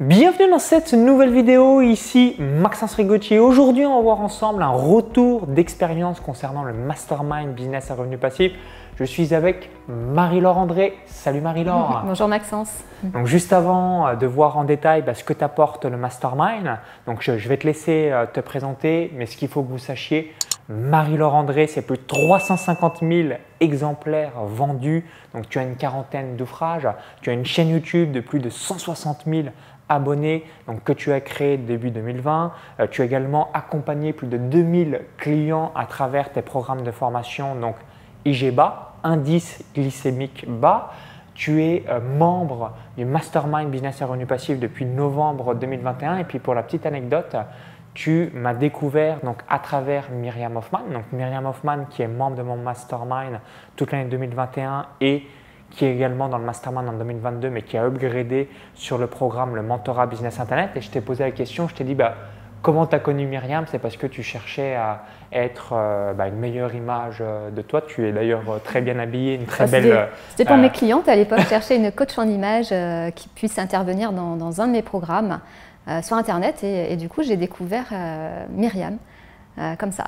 Bienvenue dans cette nouvelle vidéo, ici Maxence Rigottier. Aujourd'hui, on va voir ensemble un retour d'expérience concernant le Mastermind Business à Revenu Passif. Je suis avec Marie-Laure André. Salut Marie-Laure. Bonjour Maxence. Donc juste avant de voir en détail ce que t'apporte le Mastermind, donc je vais te laisser te présenter, mais ce qu'il faut que vous sachiez, Marie-Laure André, c'est plus de 350 000 exemplaires vendus. Donc tu as une quarantaine d'ouvrages, tu as une chaîne YouTube de plus de 160 000 abonnés donc, que tu as créé début 2020. Tu as également accompagné plus de 2000 clients à travers tes programmes de formation, donc IGBA, indice glycémique bas. Tu es membre du Mastermind Business à Revenu Passif depuis novembre 2021. Et puis pour la petite anecdote, tu m'as découvert donc, à travers Myriam Hoffman. Donc Myriam Hoffman qui est membre de mon Mastermind toute l'année 2021 et qui est également dans le Mastermind en 2022, mais qui a upgradé sur le programme le Mentorat Business Internet. Et je t'ai posé la question, je t'ai dit comment tu as connu Myriam? C'est parce que tu cherchais à être une meilleure image de toi. Tu es d'ailleurs très bien habillée, une très belle… C'était pour mes clientes à l'époque, chercher une coach en image qui puisse intervenir dans un de mes programmes sur Internet. Et du coup, j'ai découvert Myriam comme ça.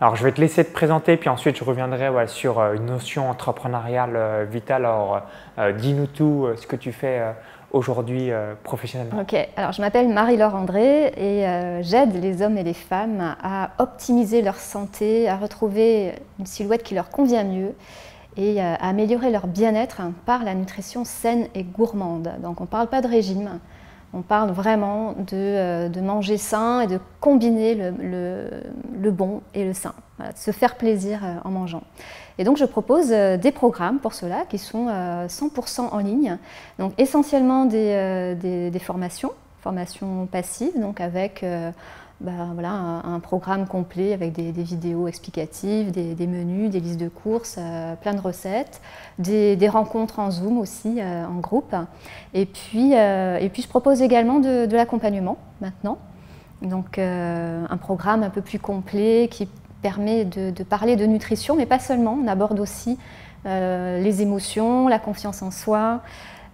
Alors, je vais te laisser te présenter, puis ensuite, je reviendrai sur une notion entrepreneuriale vitale. Alors, dis-nous tout ce que tu fais aujourd'hui professionnellement. Ok, alors je m'appelle Marie-Laure André et j'aide les hommes et les femmes à optimiser leur santé, à retrouver une silhouette qui leur convient mieux et à améliorer leur bien-être par la nutrition saine et gourmande. Donc, on ne parle pas de régime. On parle vraiment de manger sain et de combiner le bon et le sain, de se faire plaisir en mangeant. Et donc je propose des programmes pour cela qui sont 100% en ligne, donc essentiellement des formations passives, donc avec un programme complet avec des vidéos explicatives, des menus, des listes de courses, plein de recettes, des rencontres en Zoom aussi, en groupe. Et puis je propose également de l'accompagnement maintenant. Donc un programme un peu plus complet qui permet de parler de nutrition, mais pas seulement. On aborde aussi les émotions, la confiance en soi,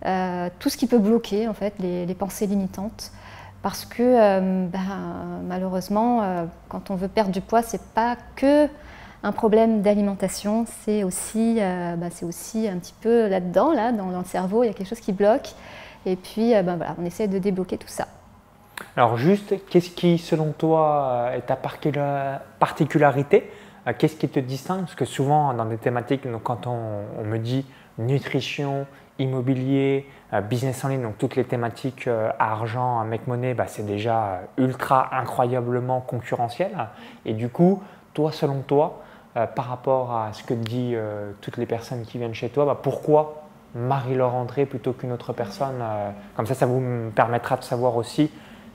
tout ce qui peut bloquer en fait, les pensées limitantes. Parce que malheureusement, quand on veut perdre du poids, ce n'est pas que un problème d'alimentation, c'est aussi, un petit peu là-dedans, dans le cerveau, il y a quelque chose qui bloque. Et puis, on essaie de débloquer tout ça. Alors juste, qu'est-ce qui, selon toi, est ta particularité? Qu'est-ce qui te distingue? Parce que souvent, dans des thématiques, quand on me dit nutrition, immobilier, business en ligne, donc toutes les thématiques argent, make money, c'est déjà ultra incroyablement concurrentiel. Et du coup, toi, selon toi, par rapport à ce que disent toutes les personnes qui viennent chez toi, pourquoi Marie-Laure André plutôt qu'une autre personne? Comme ça, ça vous permettra de savoir aussi.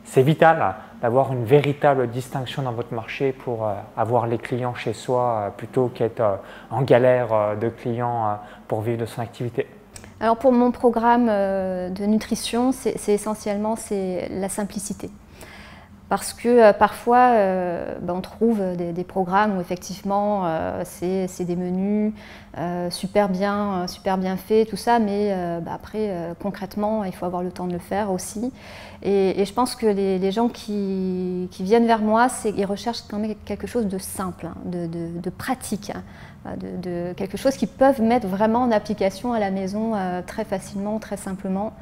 C'est vital d'avoir une véritable distinction dans votre marché pour avoir les clients chez soi plutôt qu'être en galère de clients pour vivre de son activité. Alors pour mon programme de nutrition, c'est essentiellement la simplicité. Parce que parfois, on trouve des programmes où effectivement, c'est des menus super bien faits, tout ça, mais après, concrètement, il faut avoir le temps de le faire aussi. Et je pense que les gens qui viennent vers moi, ils recherchent quand même quelque chose de simple, hein, de pratique, hein, de quelque chose qu'ils peuvent mettre vraiment en application à la maison très facilement, très simplement.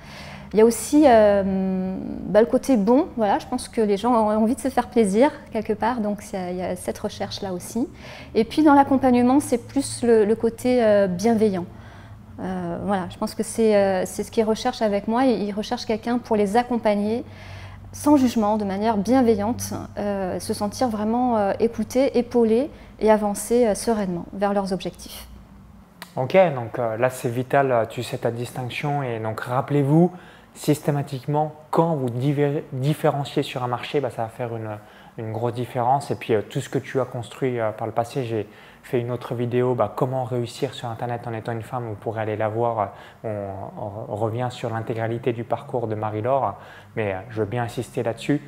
Il y a aussi le côté bon, voilà, je pense que les gens ont envie de se faire plaisir quelque part, donc il y a cette recherche-là aussi. Et puis dans l'accompagnement, c'est plus le côté bienveillant. Voilà, je pense que c'est ce qu'ils recherchent avec moi, et ils recherchent quelqu'un pour les accompagner sans jugement, de manière bienveillante, se sentir vraiment écoutés, épaulés et avancer sereinement vers leurs objectifs. Ok, donc là c'est vital, tu sais ta distinction, et donc rappelez-vous, systématiquement, quand vous différenciez sur un marché, ça va faire une grosse différence. Et puis tout ce que tu as construit par le passé, j'ai fait une autre vidéo, comment réussir sur Internet en étant une femme, vous pourrez aller la voir, on revient sur l'intégralité du parcours de Marie-Laure, mais je veux bien insister là-dessus.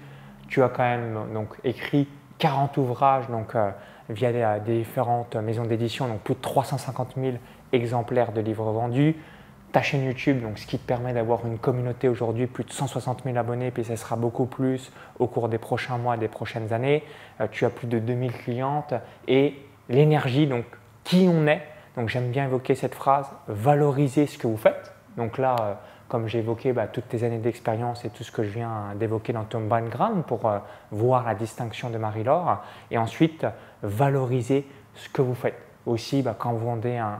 Tu as quand même donc, écrit 40 ouvrages donc, via des différentes maisons d'édition, donc plus de 350 000 exemplaires de livres vendus. ta chaîne YouTube, donc ce qui te permet d'avoir une communauté aujourd'hui, plus de 160 000 abonnés, puis ça sera beaucoup plus au cours des prochains mois, des prochaines années. Tu as plus de 2000 clientes et l'énergie, donc qui on est. Donc j'aime bien évoquer cette phrase, valoriser ce que vous faites. Donc là, comme j'ai évoqué toutes tes années d'expérience et tout ce que je viens d'évoquer dans ton background pour voir la distinction de Marie-Laure. Et ensuite, valoriser ce que vous faites. Aussi, quand vous vendez un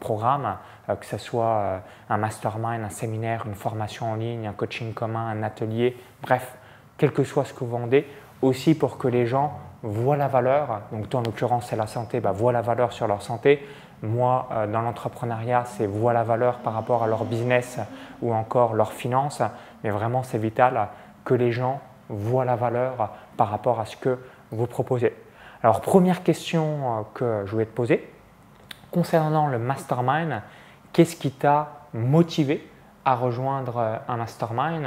programme, que ce soit un mastermind, un séminaire, une formation en ligne, un coaching commun, un atelier, bref, quel que soit ce que vous vendez, aussi pour que les gens voient la valeur. Donc toi, en l'occurrence, c'est la santé, voient la valeur sur leur santé. Moi, dans l'entrepreneuriat, c'est voir la valeur par rapport à leur business ou encore leurs finances. Mais vraiment, c'est vital que les gens voient la valeur par rapport à ce que vous proposez. Alors, première question que je voulais te poser, concernant le mastermind, qu'est-ce qui t'a motivé à rejoindre un mastermind?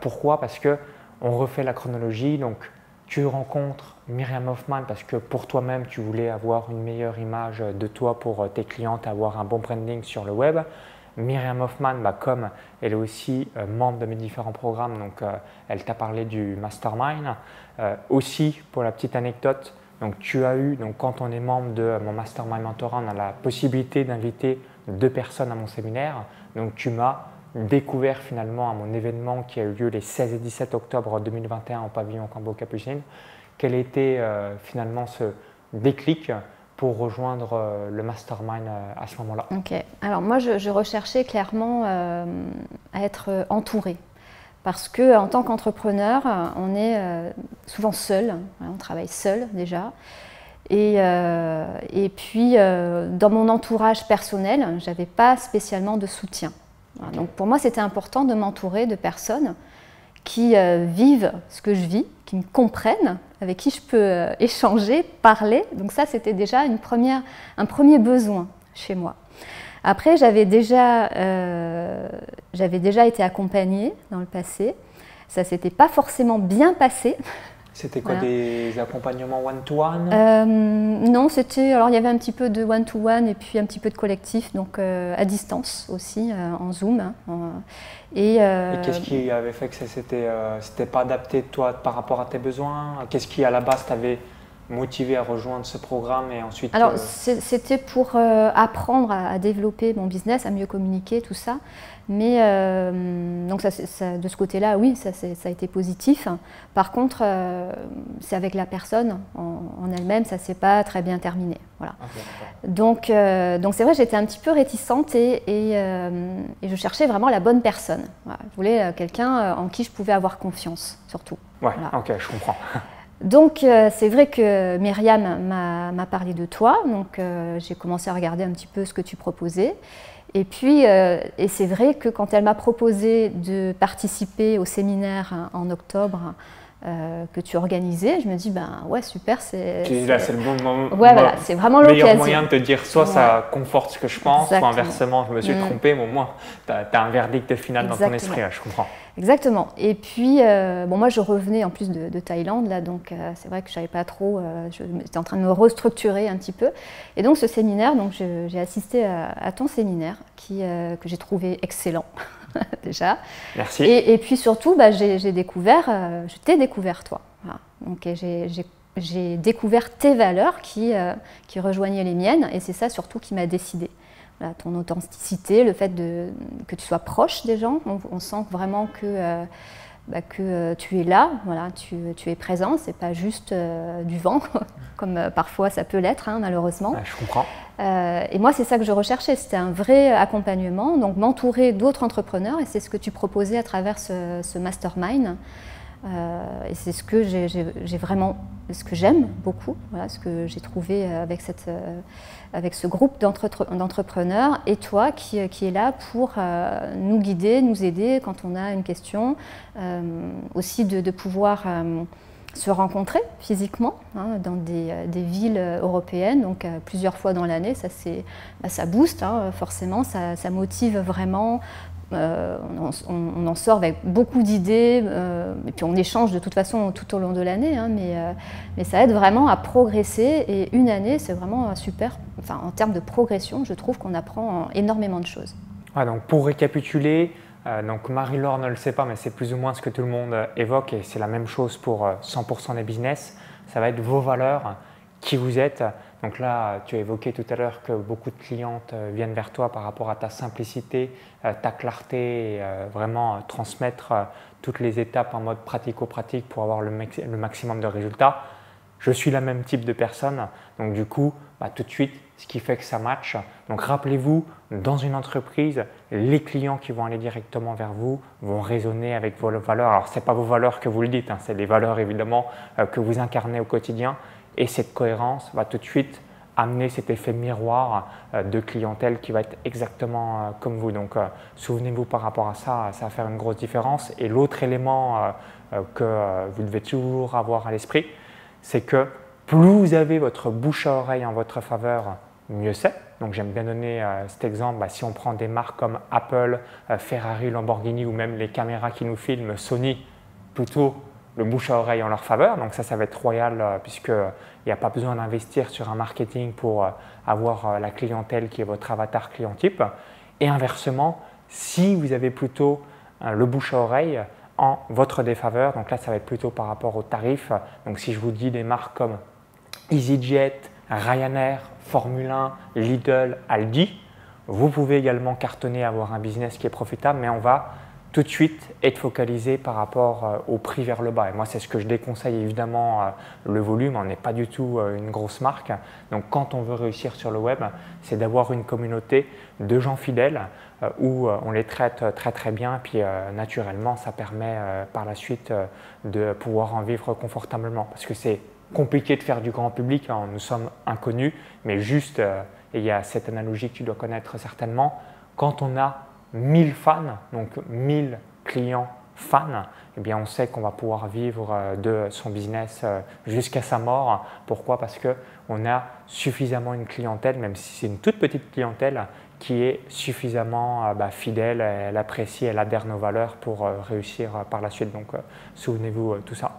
Pourquoi? Parce qu'on refait la chronologie. Donc, tu rencontres Myriam Hoffman parce que pour toi-même, tu voulais avoir une meilleure image de toi pour tes clientes, avoir un bon branding sur le web. Myriam Hoffman, comme elle est aussi membre de mes différents programmes, donc elle t'a parlé du mastermind. Aussi, pour la petite anecdote, donc tu as eu, donc quand on est membre de mon mastermind mentorat, on a la possibilité d'inviter 2 personnes à mon séminaire. Donc tu m'as découvert finalement à mon événement qui a eu lieu les 16 et 17 octobre 2021 au pavillon Cambo Capucine. Quel était finalement ce déclic pour rejoindre le mastermind à ce moment-là? Ok. Alors moi, je recherchais clairement à être entourée parce qu'en tant qu'entrepreneur, on est souvent seul, on travaille seul déjà. Et puis, dans mon entourage personnel, je n'avais pas spécialement de soutien. Okay. Donc pour moi, c'était important de m'entourer de personnes qui vivent ce que je vis, qui me comprennent, avec qui je peux échanger, parler. Donc ça, c'était déjà un premier besoin chez moi. Après, j'avais déjà été accompagnée dans le passé. Ça ne s'était pas forcément bien passé. C'était quoi, voilà, des accompagnements one-to-one? Non, c'était… Alors, il y avait un petit peu de one-to-one et puis un petit peu de collectif, donc à distance aussi, en Zoom. Hein, et qu'est-ce qui avait fait que ça n'était pas adapté, toi, par rapport à tes besoins? Qu'est-ce qui, à la base, t'avait motivé à rejoindre ce programme et ensuite… Alors, c'était pour apprendre à développer mon business, à mieux communiquer, tout ça. Mais donc ça, de ce côté-là, oui, ça a été positif. Par contre, c'est avec la personne en elle-même, ça ne s'est pas très bien terminé. Voilà. Okay. Donc c'est vrai, j'étais un petit peu réticente et je cherchais vraiment la bonne personne. Voilà. Je voulais quelqu'un en qui je pouvais avoir confiance, surtout. Ouais, voilà. Ok, je comprends. Donc, c'est vrai que Myriam m'a parlé de toi. Donc, j'ai commencé à regarder un petit peu ce que tu proposais. Et puis, et c'est vrai que quand elle m'a proposé de participer au séminaire en octobre que tu organisais, je me dis, ben ouais, super, c'est… Là, c'est le bon moment. Ouais, voilà, c'est vraiment l'occasion. Le meilleur moyen de te dire, soit ouais, ça conforte ce que je pense, exactement, soit inversement, je me suis trompée, mais au moins, tu as un verdict final, exactement, dans ton esprit, là, je comprends. Exactement. Et puis, bon, moi, je revenais en plus de Thaïlande, là, donc c'est vrai que je ne savais pas trop, j'étais en train de me restructurer un petit peu. Et donc, ce séminaire, donc, j'ai assisté à ton séminaire que j'ai trouvé excellent. Déjà. Merci. Et puis surtout, j'ai découvert, je t'ai découvert toi. Voilà. Donc j'ai découvert tes valeurs qui rejoignaient les miennes et c'est ça surtout qui m'a décidée. Voilà, ton authenticité, le fait que tu sois proche des gens, on sent vraiment que tu es là, voilà, tu es présent, c'est pas juste du vent, comme parfois ça peut l'être, hein, malheureusement. Ouais, je comprends. Et moi, c'est ça que je recherchais, c'était un vrai accompagnement, donc m'entourer d'autres entrepreneurs, et c'est ce que tu proposais à travers ce mastermind. Et c'est ce que j'aime beaucoup, voilà, ce que j'ai trouvé avec ce groupe d'entrepreneurs et toi qui est là pour nous guider, nous aider quand on a une question, aussi de pouvoir se rencontrer physiquement, hein, dans des villes européennes, donc plusieurs fois dans l'année, ça booste, hein, forcément, ça motive vraiment. On en sort avec beaucoup d'idées et puis on échange de toute façon tout au long de l'année, hein, mais ça aide vraiment à progresser et une année c'est vraiment super, enfin, en termes de progression je trouve qu'on apprend énormément de choses. Ah, donc pour récapituler, donc Marie-Laure ne le sait pas, mais c'est plus ou moins ce que tout le monde évoque et c'est la même chose pour 100% des business. Ça va être vos valeurs, qui vous êtes. Donc là, tu as évoqué tout à l'heure que beaucoup de clientes viennent vers toi par rapport à ta simplicité, ta clarté, et vraiment transmettre toutes les étapes en mode pratico-pratique pour avoir le maximum de résultats. Je suis le même type de personne, donc du coup, tout de suite, ce qui fait que ça matche. Donc rappelez-vous, dans une entreprise, les clients qui vont aller directement vers vous vont résonner avec vos valeurs. Alors, ce n'est pas vos valeurs que vous le dites, hein, c'est les valeurs évidemment que vous incarnez au quotidien. Et cette cohérence va tout de suite amener cet effet miroir de clientèle qui va être exactement comme vous. Donc souvenez-vous par rapport à ça, ça va faire une grosse différence. Et l'autre élément que vous devez toujours avoir à l'esprit, c'est que plus vous avez votre bouche à oreille en votre faveur, mieux c'est. Donc j'aime bien donner cet exemple, si on prend des marques comme Apple, Ferrari, Lamborghini ou même les caméras qui nous filment, Sony, plutôt le bouche à oreille en leur faveur. Donc ça va être royal puisqu'il n'y a pas besoin d'investir sur un marketing pour avoir la clientèle qui est votre avatar client type. Et inversement, si vous avez plutôt le bouche à oreille en votre défaveur, donc là ça va être plutôt par rapport aux tarifs. Donc si je vous dis des marques comme EasyJet, Ryanair, Formule 1, Lidl, Aldi, vous pouvez également cartonner, avoir un business qui est profitable, mais on va tout de suite être focalisé par rapport au prix vers le bas. Et moi, c'est ce que je déconseille évidemment, le volume, on n'est pas du tout une grosse marque. Donc quand on veut réussir sur le web, c'est d'avoir une communauté de gens fidèles où on les traite très très bien, puis naturellement, ça permet par la suite de pouvoir en vivre confortablement. Parce que c'est compliqué de faire du grand public, hein, nous sommes inconnus, mais juste, et il y a cette analogie que tu dois connaître certainement, quand on a 1000 fans, donc 1000 clients fans, eh bien on sait qu'on va pouvoir vivre de son business jusqu'à sa mort. Pourquoi? Parce qu'on a suffisamment une clientèle, même si c'est une toute petite clientèle, qui est suffisamment fidèle, elle apprécie, elle adhère nos valeurs pour réussir par la suite. Donc souvenez-vous tout ça.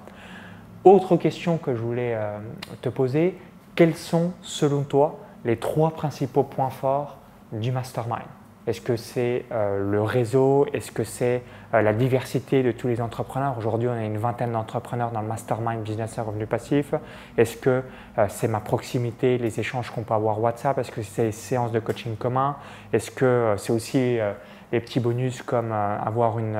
Autre question que je voulais te poser, quels sont selon toi les 3 principaux points forts du mastermind? Est-ce que c'est le réseau? Est-ce que c'est la diversité de tous les entrepreneurs? Aujourd'hui, on a une vingtaine d'entrepreneurs dans le Mastermind Business Revenu Passif. Est-ce que c'est ma proximité, les échanges qu'on peut avoir WhatsApp? Est-ce que c'est les séances de coaching commun? Est-ce que c'est aussi les petits bonus comme avoir une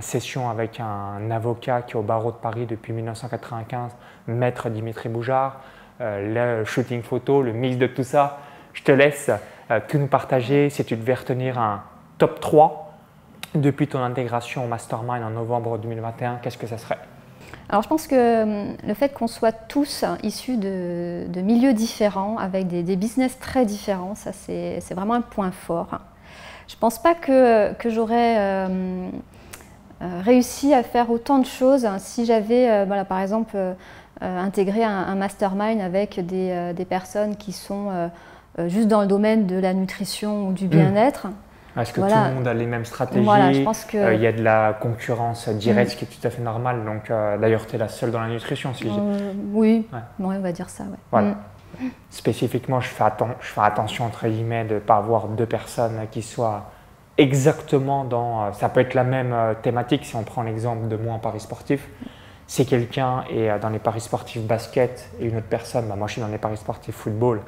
session avec un avocat qui est au barreau de Paris depuis 1995, Maître Dimitri Boujard, le shooting photo, le mix de tout ça? Je te laisse tout nous partager. Si tu devais retenir un top 3 depuis ton intégration au Mastermind en novembre 2021, qu'est-ce que ça serait? Alors je pense que le fait qu'on soit tous issus de milieux différents, avec des business très différents, ça c'est vraiment un point fort. Je ne pense pas que j'aurais réussi à faire autant de choses si j'avais, par exemple, intégré un Mastermind avec des personnes qui sont juste dans le domaine de la nutrition ou du bien-être. Est-ce que tout le monde a les mêmes stratégies? Je pense que il y a de la concurrence directe, ce qui est tout à fait normal. Donc d'ailleurs, tu es la seule dans la nutrition, si oui, ouais. Ouais, on va dire ça. Ouais. Voilà. Spécifiquement, je fais attention entre guillemets de ne pas avoir 2 personnes qui soient exactement dans… Ça peut être la même thématique si on prend l'exemple de moi en paris sportif. Si quelqu'un est dans les paris sportifs basket et une autre personne, moi je suis dans les paris sportifs football,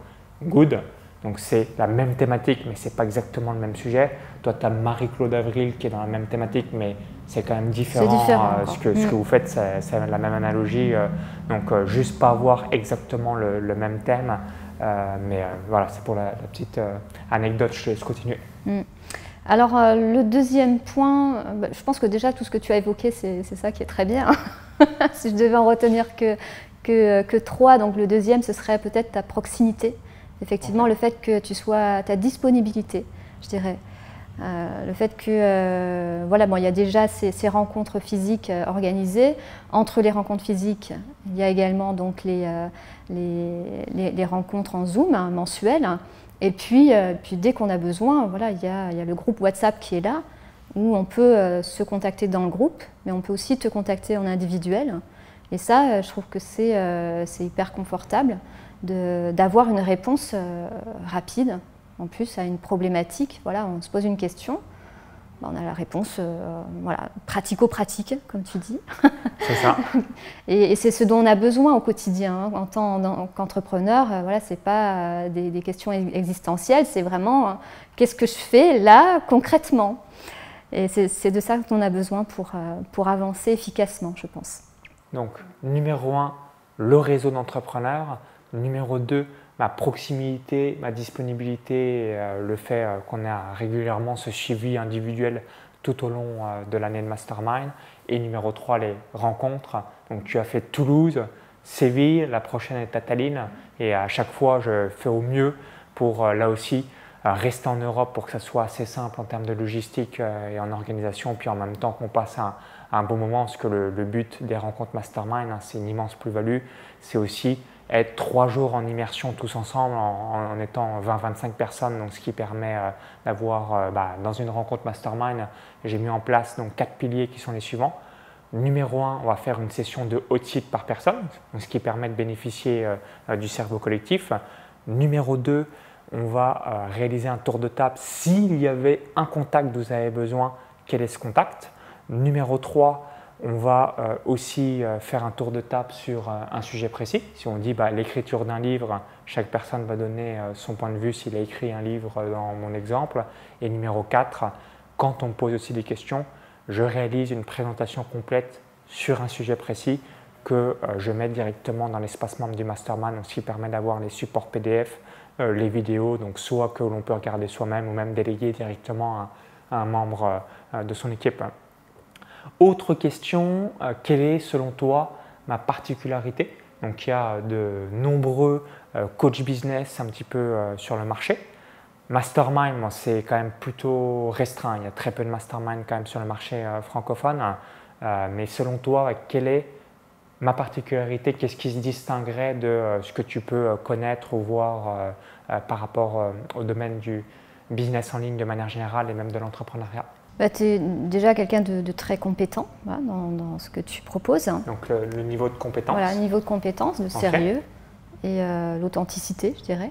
good. Donc c'est la même thématique, mais ce n'est pas exactement le même sujet. Toi, tu as Marie-Claude Avril qui est dans la même thématique, mais c'est quand même différent. Ce que vous faites, c'est la même analogie. Donc juste pas avoir exactement le même thème. Voilà, c'est pour la petite anecdote, je te laisse continuer. Alors le deuxième point, je pense que déjà tout ce que tu as évoqué, c'est ça qui est très bien. Si je devais en retenir que 3, donc le deuxième, ce serait peut-être ta proximité. Effectivement, le fait que tu sois, ta disponibilité, je dirais. Le fait que, il y a déjà ces rencontres physiques organisées. Entre les rencontres physiques, il y a également donc les rencontres en Zoom, mensuelles. Et puis, dès qu'on a besoin, voilà, il y a le groupe WhatsApp qui est là, où on peut se contacter dans le groupe, mais on peut aussi te contacter en individuel. Et ça, je trouve que c'est hyper confortable d'avoir une réponse rapide, en plus, à une problématique. Voilà, on se pose une question, On a la réponse voilà, pratico-pratique, comme tu dis. C'est ça. Et c'est ce dont on a besoin au quotidien. Hein. En tant qu'entrepreneur, voilà, ce n'est pas des questions existentielles, c'est vraiment qu'est-ce que je fais là, concrètement. Et c'est de ça qu'on a besoin pour avancer efficacement, je pense. Donc, numéro 1, le réseau d'entrepreneurs. Numéro 2, ma proximité, ma disponibilité, le fait qu'on a régulièrement ce suivi individuel tout au long de l'année de Mastermind. Et numéro 3, les rencontres. Donc tu as fait Toulouse, Séville, la prochaine est à Tallinn. Et à chaque fois, je fais au mieux pour, là aussi, rester en Europe pour que ça soit assez simple en termes de logistique et en organisation. Puis en même temps qu'on passe un bon moment, parce que le but des rencontres Mastermind, hein, c'est une immense plus-value. C'est aussi être 3 jours en immersion tous ensemble en étant 20-25 personnes, donc ce qui permet d'avoir, dans une rencontre Mastermind, j'ai mis en place donc 4 piliers qui sont les suivants. Numéro 1, on va faire une session de haut de site par personne, donc ce qui permet de bénéficier du cerveau collectif. Numéro 2, on va réaliser un tour de table. S'il y avait un contact dont vous avez besoin, quel est ce contact? Numéro 3, on va aussi faire un tour de table sur un sujet précis. Si on dit l'écriture d'un livre, chaque personne va donner son point de vue s'il a écrit un livre dans mon exemple. Et numéro 4, quand on me pose aussi des questions, je réalise une présentation complète sur un sujet précis que je mets directement dans l'espace membre du Mastermind, ce qui permet d'avoir les supports PDF, les vidéos, donc soit que l'on peut regarder soi-même ou même déléguer directement à un membre de son équipe. Autre question, quelle est selon toi ma particularité? Donc il y a de nombreux coach business un petit peu sur le marché. Mastermind, c'est quand même plutôt restreint, il y a très peu de mastermind quand même sur le marché francophone. Mais selon toi, quelle est ma particularité? Qu'est-ce qui se distinguerait de ce que tu peux connaître ou voir par rapport au domaine du business en ligne de manière générale et même de l'entrepreneuriat? Tu es déjà quelqu'un de très compétent dans ce que tu proposes. Donc le niveau de compétence. Voilà, le niveau de compétence, de sérieux et l'authenticité, je dirais.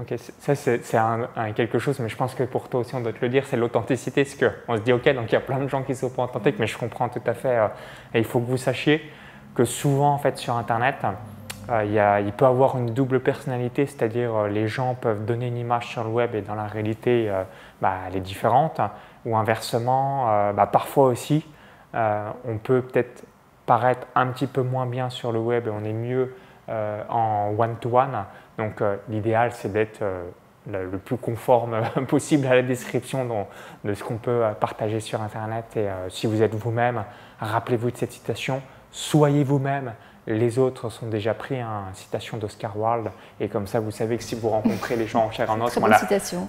Ok, ça c'est quelque chose, mais je pense que pour toi aussi on doit te le dire, c'est l'authenticité. Parce qu'on se dit ok, donc il y a plein de gens qui sont pas authentiques, mais je comprends tout à fait. Et il faut que vous sachiez que souvent en fait sur Internet, il peut avoir une double personnalité, c'est-à-dire les gens peuvent donner une image sur le web et dans la réalité, elle est différente. Ou inversement, parfois aussi, on peut peut-être paraître un petit peu moins bien sur le web et on est mieux en one-to-one. Donc l'idéal, c'est d'être le plus conforme possible à la description de ce qu'on peut partager sur Internet. Et si vous êtes vous-même, rappelez-vous de cette citation, soyez vous-même. Les autres sont déjà pris, citation d'Oscar Wilde. Et comme ça, vous savez que si vous rencontrez les gens en chair et en os,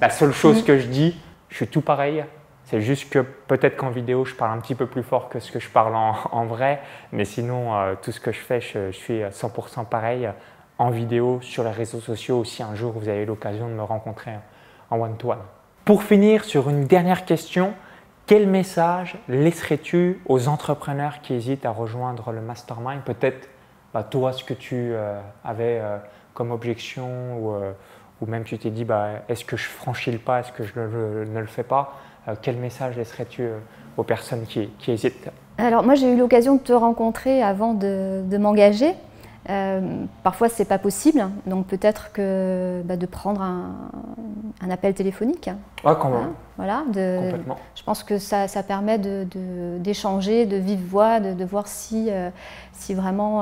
la seule chose que je dis, je suis tout pareil. C'est juste que peut-être qu'en vidéo, je parle un petit peu plus fort que ce que je parle en vrai. Mais sinon, tout ce que je fais, je suis 100% pareil en vidéo, sur les réseaux sociaux. Si un jour, vous avez l'occasion de me rencontrer en one-to-one. Pour finir sur une dernière question, quel message laisserais-tu aux entrepreneurs qui hésitent à rejoindre le Mastermind? Peut-être toi, ce que tu avais comme objection ou même tu t'es dit est-ce que je franchis le pas, est-ce que je ne le fais pas? Quel message laisserais-tu aux personnes qui hésitent? Alors moi, j'ai eu l'occasion de te rencontrer avant de m'engager. Parfois, ce n'est pas possible. Donc peut-être que de prendre un appel téléphonique. Ouais, voilà, complètement. Je pense que ça permet d'échanger, de vive voix, de voir si vraiment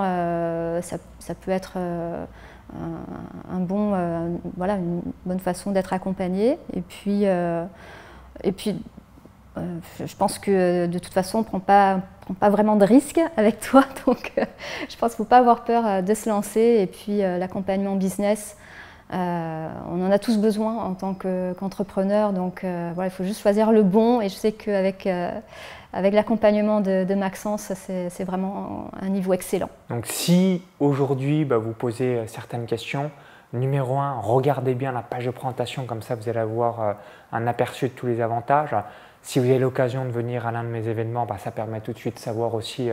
ça peut être une bonne façon d'être accompagné. Et puis, je pense que de toute façon, on ne prend pas vraiment de risques avec toi. Donc, je pense qu'il ne faut pas avoir peur de se lancer. Et puis, l'accompagnement business, on en a tous besoin en tant qu'entrepreneur. Donc, il faut juste choisir le bon. Et je sais qu'avec l'accompagnement de Maxence, c'est vraiment un niveau excellent. Donc, si aujourd'hui, vous posez certaines questions, numéro 1, regardez bien la page de présentation, comme ça vous allez avoir un aperçu de tous les avantages. Si vous avez l'occasion de venir à l'un de mes événements, ça permet tout de suite de savoir aussi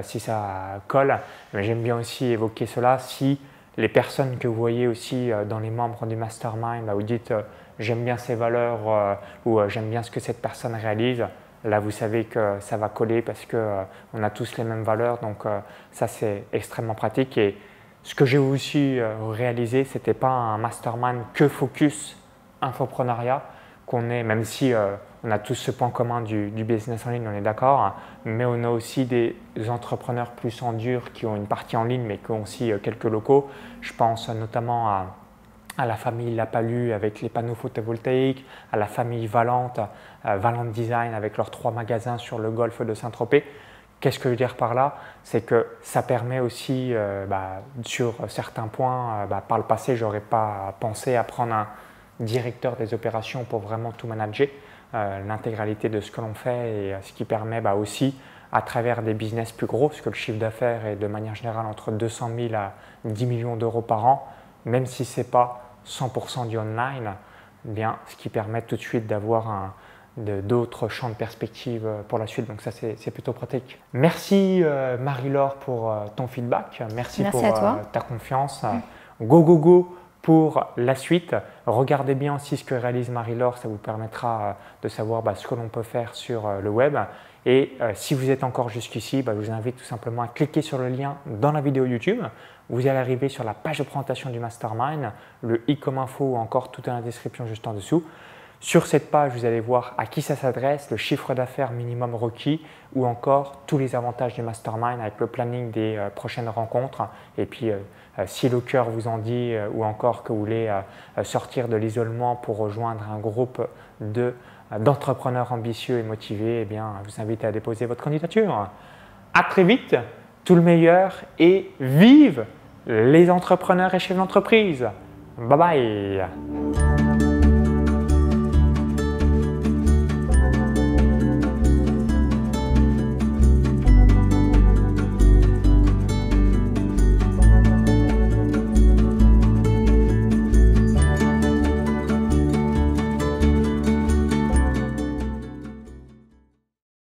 si ça colle. Mais j'aime bien aussi évoquer cela. Si les personnes que vous voyez aussi dans les membres du Mastermind, vous dites j'aime bien ses valeurs ou j'aime bien ce que cette personne réalise, là vous savez que ça va coller parce qu'on a tous les mêmes valeurs, donc ça c'est extrêmement pratique. Et ce que j'ai aussi réalisé, ce n'était pas un mastermind que focus infopreneuriat, qu'on est, même si on a tous ce point commun du business en ligne, on est d'accord, hein, mais on a aussi des entrepreneurs plus en dur qui ont une partie en ligne mais qui ont aussi quelques locaux. Je pense notamment à la famille Lapalu avec les panneaux photovoltaïques, à la famille Valente, Valente Design avec leurs 3 magasins sur le golfe de Saint-Tropez. Qu'est-ce que je veux dire par là? C'est que ça permet aussi, sur certains points, par le passé, je n'aurais pas pensé à prendre un directeur des opérations pour vraiment tout manager, l'intégralité de ce que l'on fait, et ce qui permet aussi, à travers des business plus gros, parce que le chiffre d'affaires est de manière générale entre 200 000 à 10 millions d'euros par an, même si ce n'est pas 100% du online, eh bien, ce qui permet tout de suite d'avoir d'autres champs de perspective pour la suite. Donc ça, c'est plutôt pratique. Merci Marie-Laure pour ton feedback. Merci pour ta confiance. Go, go, go pour la suite. Regardez bien aussi ce que réalise Marie-Laure. Ça vous permettra de savoir ce que l'on peut faire sur le web. Et si vous êtes encore jusqu'ici, je vous invite tout simplement à cliquer sur le lien dans la vidéo YouTube. Vous allez arriver sur la page de présentation du Mastermind, le i comme info ou encore tout est dans la description juste en dessous. Sur cette page, vous allez voir à qui ça s'adresse, le chiffre d'affaires minimum requis ou encore tous les avantages du Mastermind avec le planning des prochaines rencontres. Et puis, si le cœur vous en dit ou encore que vous voulez sortir de l'isolement pour rejoindre un groupe d'entrepreneurs ambitieux et motivés, eh bien, je vous invite à déposer votre candidature. À très vite, tout le meilleur et vive les entrepreneurs et chefs d'entreprise. Bye bye.